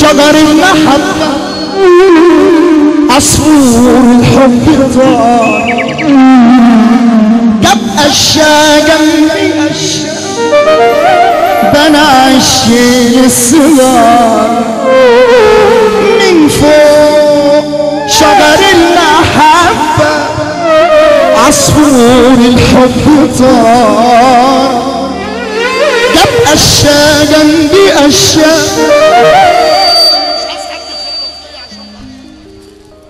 شجر المحبة عصفور الحب طار جاب قشة جنبي قشة بنى عشي للسيار من فوق شجر المحبة عصفور الحب طار جاب قشة جنبي قشة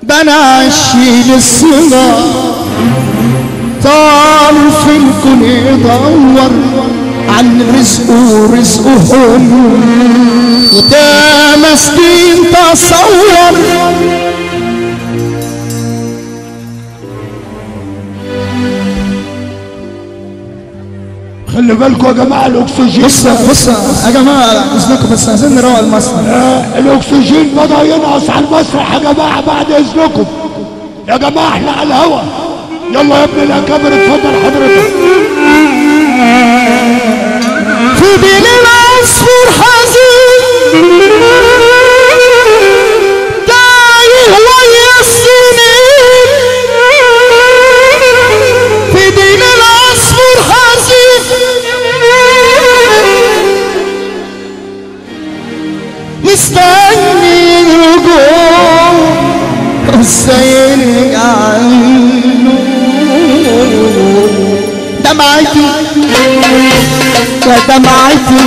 بنى عشي للسما طالوا في الكون يدور عن رزقه رزقهم وده مسكين تصور خلي بالكم يا جماعه الاكسجين بص يا جماعه اذنكم بس عايزين نروق المسرح الاكسجين بدا ينقص على المسرح يا جماعه بعد اذنكم يا جماعه احنا على الهوا يلا يا ابن الاكابر اتفضل حضرتك في بين العصفور حزين تايه ويا السنين في بين العصفور حزين مستني الوجوه وسايرك عنه دمعتي يا دمعتي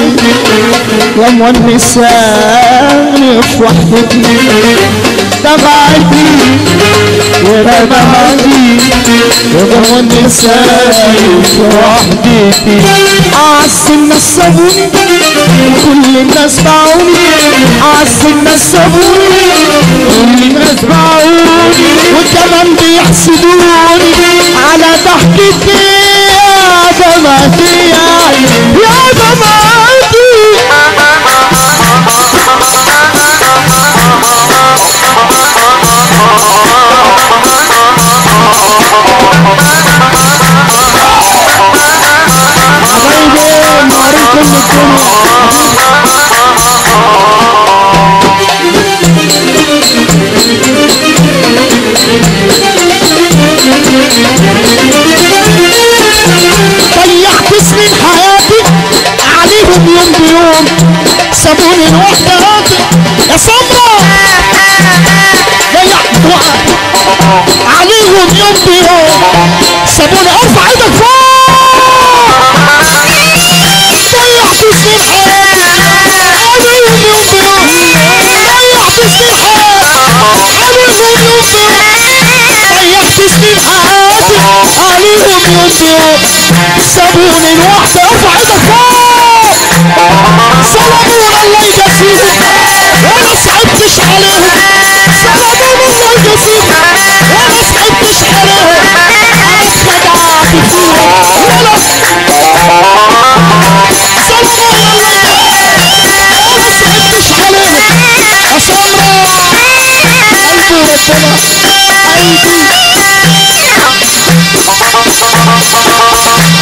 ومونساني في وحدتي دمعتي يا دمعتي ومونساني في وحدتي عصي الناس كل الناس باعوني عز الناس سابوني كل الناس باعوني وكمان بيحسدوني على ضحكتي يا دمعتي يا دمعتي حبايبي معارفكم بالدنيا ضيعت سنين حياتي عليهم يوم بيوم سابوني نروح تهاتي يا سمرة ضيعت وقت عليهم يوم بيوم سابوني ارفع ايدك فوق ضيعت سنين حياتي عليهم يوم بيوم ضيعت سنين حياتي عليهم يوم بيوم ضيعت سنين حياتي عليهم يوم بيوم سابوني لوحدي ارفع ايدك فوق سلامون الله يجازيهم وانا صعبتش عليهم سلامون الله يجازيهم وانا صعبتش عليهم انا اتخدعت فيهم وانا سلامون الله يجازيهم وانا صعبتش عليهم يا سمرة قلبي ربنا قلبي عملت القصر ياما وقلت قصرهم اديت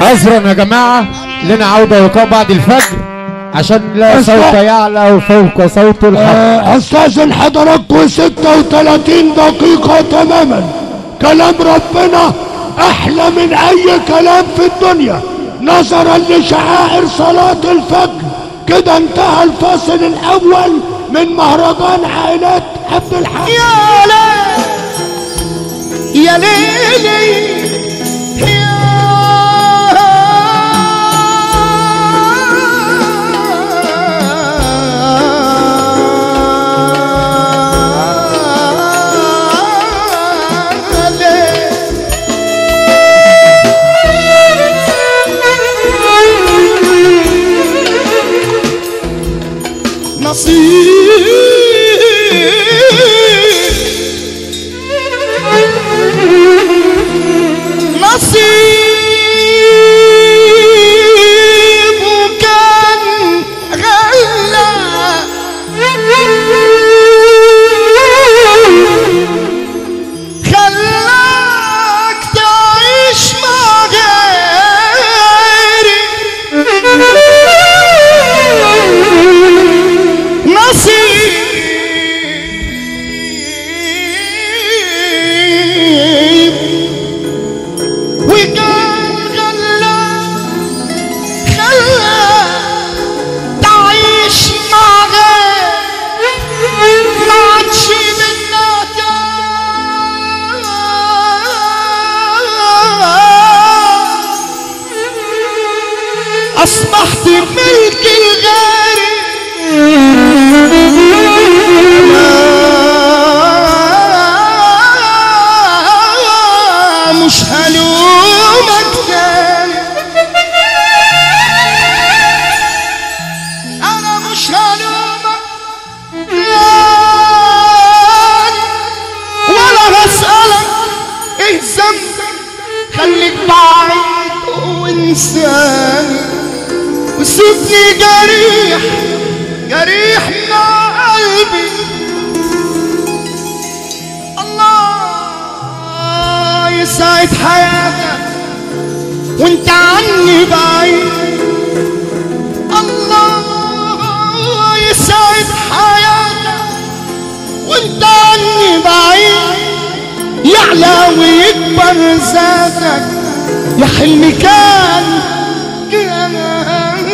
عذرا يا جماعه لنا عوده ولقاء بعد الفجر عشان لا صوت يعلى فوق صوت الحق. استاذن حضراتكم 36 دقيقه تماما. كلام ربنا احلى من اي كلام في الدنيا نظرا لشعائر صلاة الفجر. كده انتهى الفصل الاول من مهرجان عائلات عبد الحميد. يا ليل يا ليلي يا ليلي لساني وسيبني جريح جريح مع قلبي. الله يسعد حياتك وانت عني بعيد. الله يسعد حياتك وانت عني بعيد. يعلى ويكبر ذاتك يا حلم كان جنان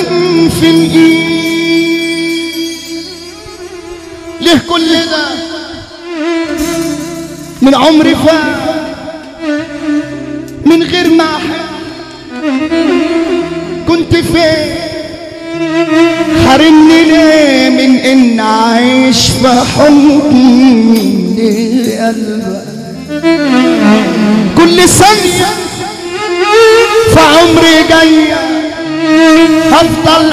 في الايد. ليه كل ده من عمري فات من غير ما كنت فين؟ حرمني ليه من ان اعيش في حب قلبك كل ثانيه في عمري جايه؟ هفضل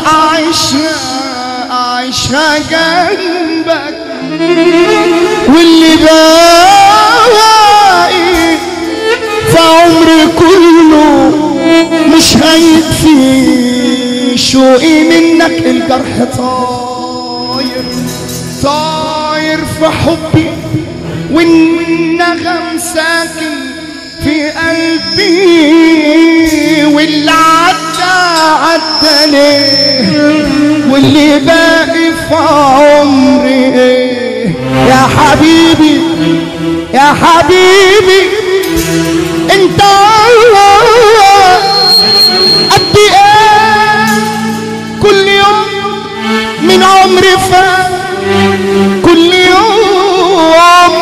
اعيشها جنبك واللي باقي في عمري كله مش هيكفي شوقي منك. الجرح طاير طاير في حبي والنغم ساكن في قلبي. واللي عدى عدى ليه واللي باقي في عمري ايه؟ يا حبيبي يا حبيبي انت قد ايه؟ كل يوم من عمري فات كل يوم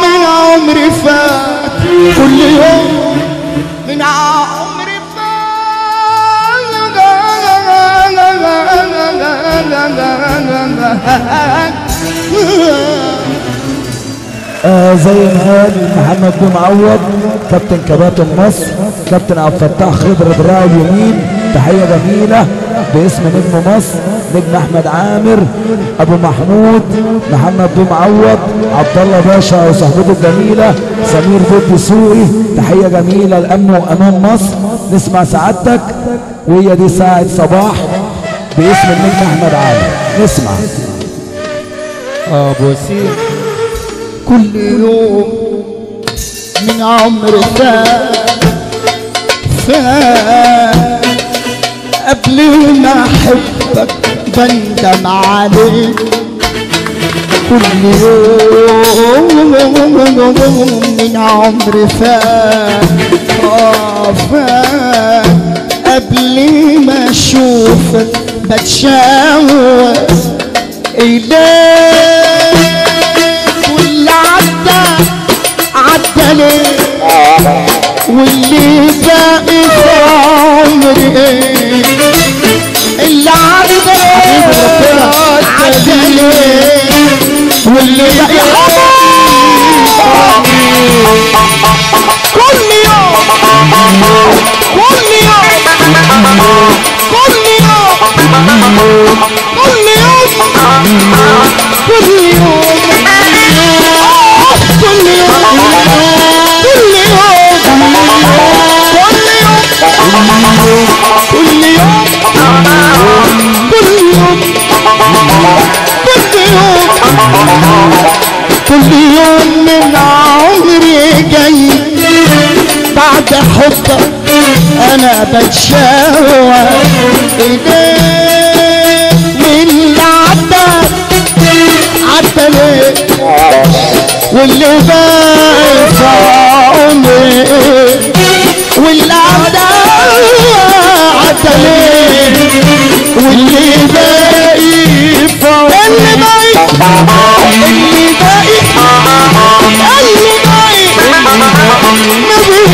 من عمري فات كل يوم من عمري فات. زي الهادي محمد بن معوض كابتن كباتن مصر كابتن عبد الفتاح خضر دراعه اليمين. تحيه جميله باسم نجم مصر نجم احمد عامر ابو محمود محمد بن معوض عبد الله باشا وصاحبته الجميله سمير فضي سوقي. تحيه جميله لامن وامان مصر. نسمع سعادتك وهي دي ساعه صباح باسم النجم احمد عامر. نسمع ابو سيف كل يوم من عمر فات قبل ما احبك بندم عليك. كل يوم من عمري فات قبل ما اشوفك بتشوف اليك. واللي عدى عدى ليه واللي باقي في عمري ايه؟ اللي عدى عدى ليه واللي باقي كل يوم كل يوم كل يوم كل يوم كل يوم كل يوم كل يوم كل يوم كل يوم من عمري جاي بعد حبك انا بتشوى ايديك. واللي عدى عدى ليه واللي باقي في عمري واللي عدى عدى ليه واللي باقي في اللي باقي اللي باقي اللي باقي اللي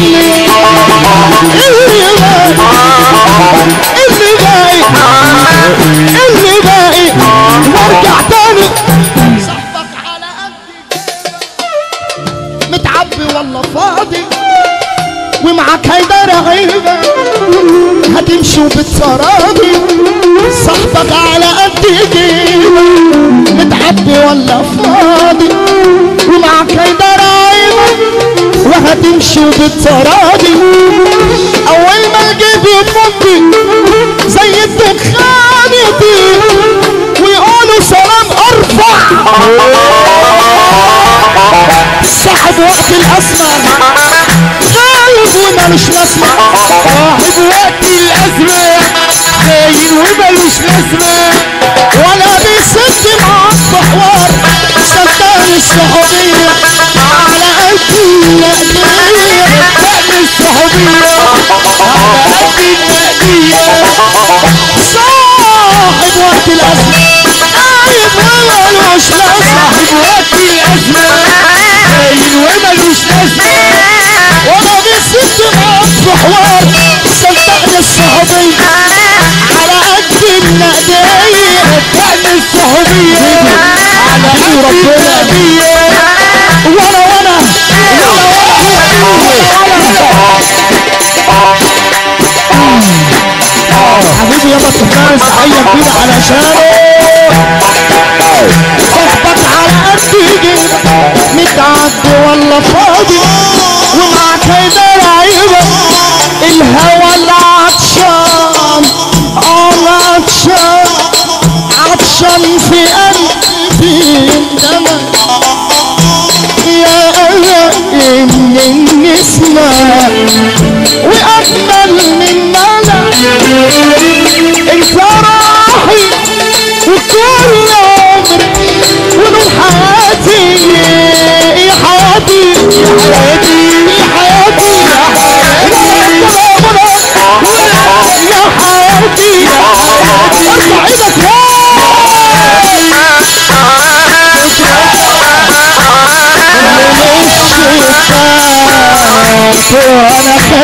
باقي اللي باقي وارجع تاني. صاحبك على قدك متعبي والله فاضي ومعاك هيدر عيبك هتمشي وبتصرامي. صاحبك على قد ايديك متعبي ولا فاضي ومعاك هيدر عيبك وهتمشي وبتصرامي. اول ما الجيب يفضي صاحب وقت الأسمر غالبنا مش لازمة، صاحب وقت الأزمة خاين وملوش لازمة، ولا بيسد معاك في حوار شطان الصحوبية على قلبي النقدية، طقم الصحوبية على قلبي النقدية، صاحب وقت الأزمة ملوش لازمة، صاحب وقت الأزمة خاين وملوش لازمة، ولا بيسد معاك في حوار شطان الصحوبية على قد النقدية، طقم الصحوبية على قد النقدية، وأنا حبيبي يابا السلطان صحية كبيرة علشانه صاحبك على قد جيبك متعدي ولا فاضي، ومعاك هيدا لعيبة الهوا اللي عطشان، عطشان عطشان في قلبي انما يا قلبي من النسمة وأجمل من الفراحي وكل عمري ونور حياتي، يا حياتي يا حياتي يا حياتي يا حياتي يا حياتي يا وانا خارجي على الشباك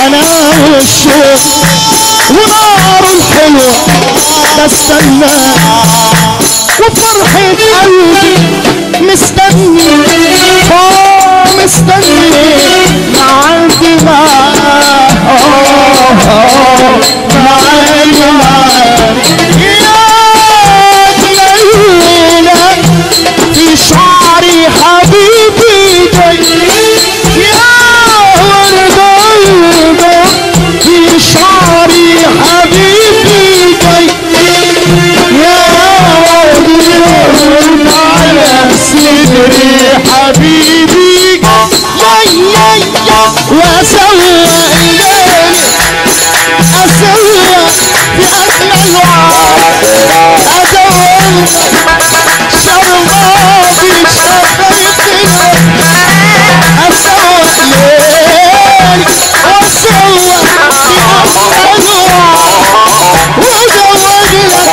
انا والشوق ونار الحلو بستنى، وفرحة قلبي مستني مستني معاكي معاكي يا ليلى في شعري حبيبي جاي شعري حبيبي جاي يا ورد على صدري حبيبي جاي واسوق الليل اسوق بأجمل وعد ادور شرابي شربت اسوق الليل واسوق أنا بستناك ارفع ايدك فوق ارفع وانا بستناك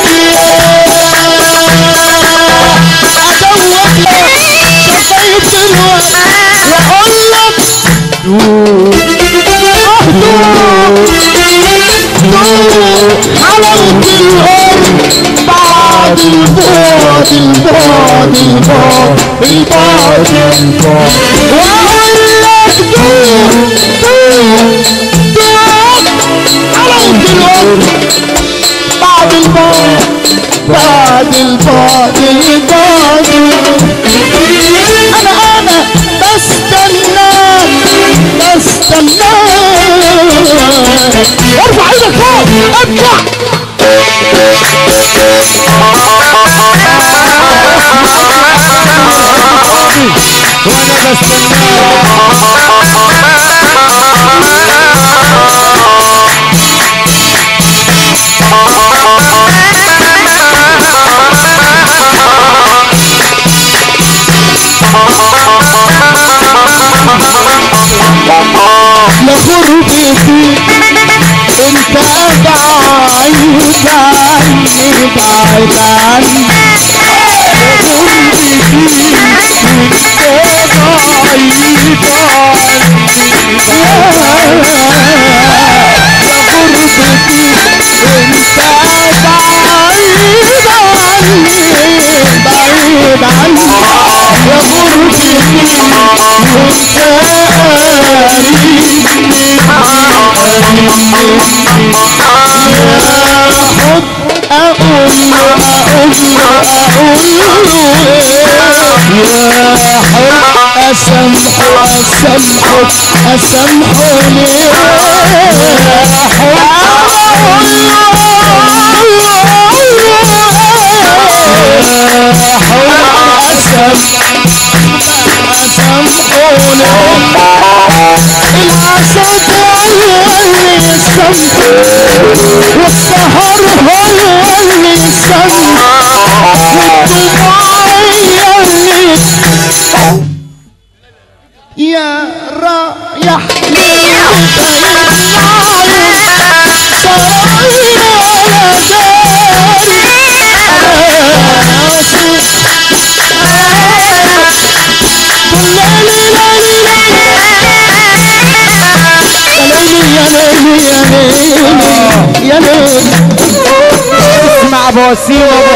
لغربتي انت بعيد عني بعيد عني يا يا ليل اسمع بوسيم.